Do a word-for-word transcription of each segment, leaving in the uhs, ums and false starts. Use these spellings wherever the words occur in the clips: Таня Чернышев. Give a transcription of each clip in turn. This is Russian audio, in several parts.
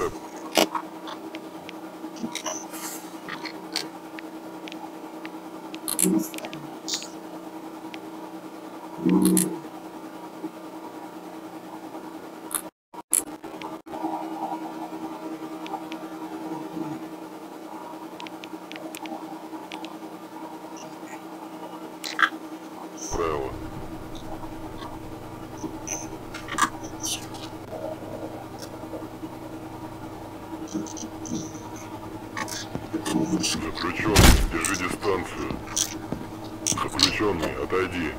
Чернышев. Заключенный, держи дистанцию. Заключенный, отойди.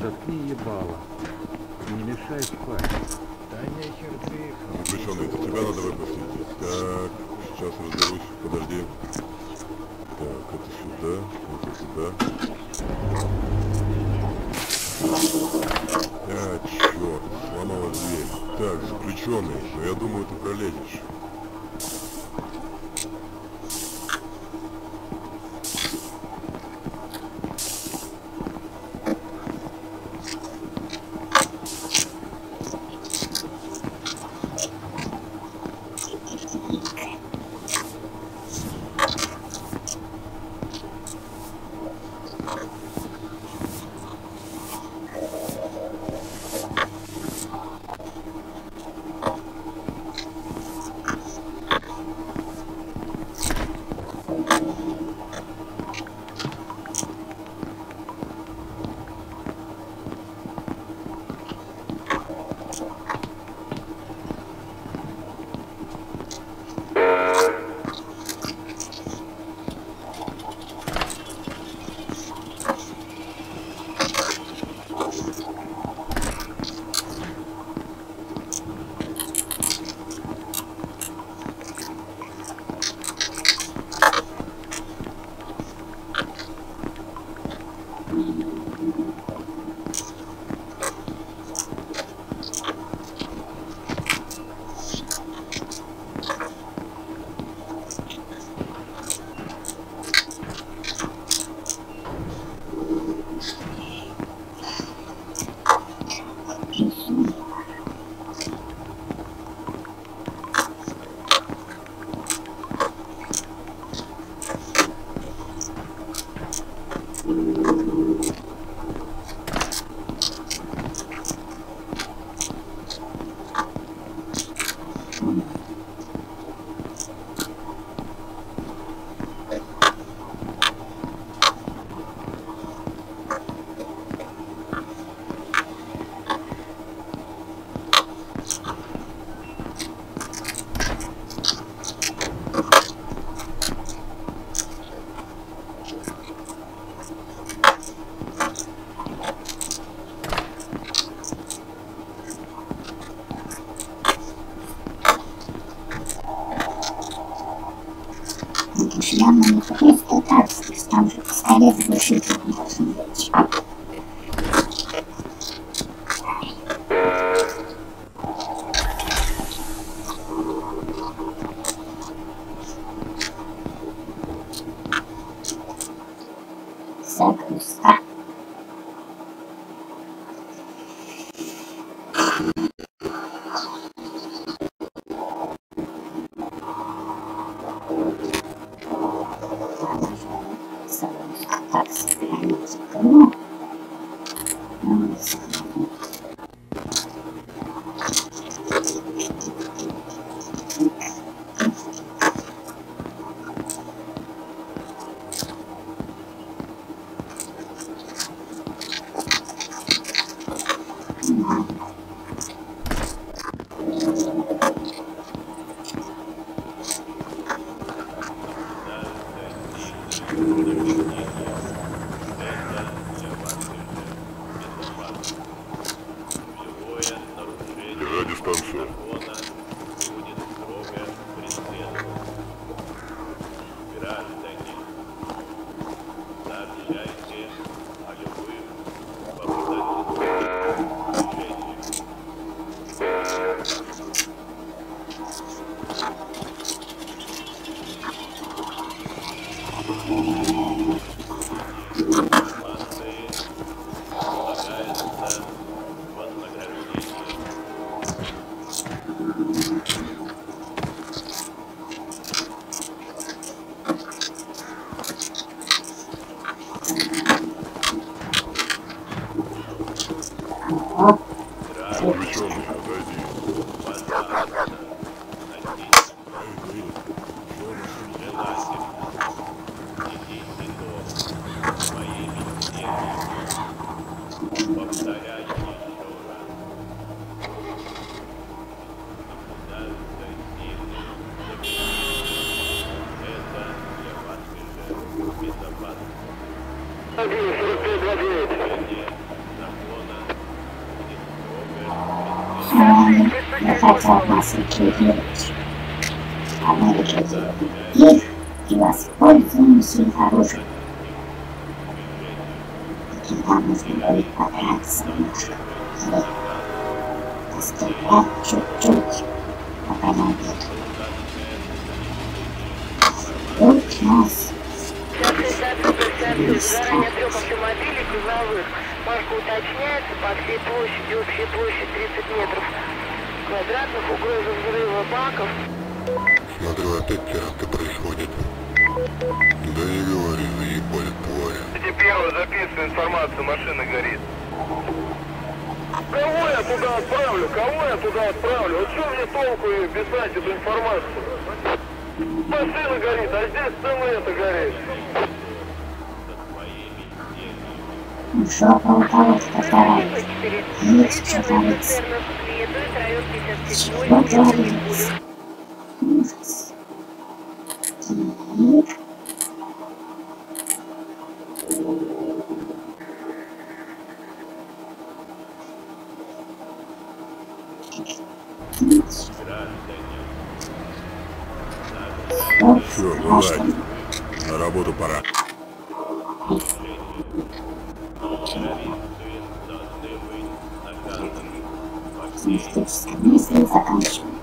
Заткни ебало. Не мешай спать. Таня Чернышев. Заключенный, это тебя надо выпустить. Так, сейчас разберусь. Подожди. Так, это сюда. Это сюда. А, черт. Сломала дверь. Так, заключенный. Но я думаю, ты пролезешь. Таня Чернышев. Запуск. Хотел вас ликвидировать. А мы ликвидируем их и воспользуемся их оружием. И когда мы смогли потратиться немножко время, поступать чуть-чуть, пока не обидно. И у нас быстро. Марка уточняется по всей площади, общей площадь тридцать метров. Квадратных, угроза взрыва баков. Смотрю, опять теракты происходят. Да не говори, заебали твари. Эти первые записывают информацию, машина горит. Кого я туда отправлю? Кого я туда отправлю? Вот что мне толку писать эту информацию? Машина горит, а здесь целое это горит. Ну что, полтора, полтора. Есть что творится. Чего творится? Ужас. Тихо. Все, давай. На работу пора. Мистическая мысль заканчивается.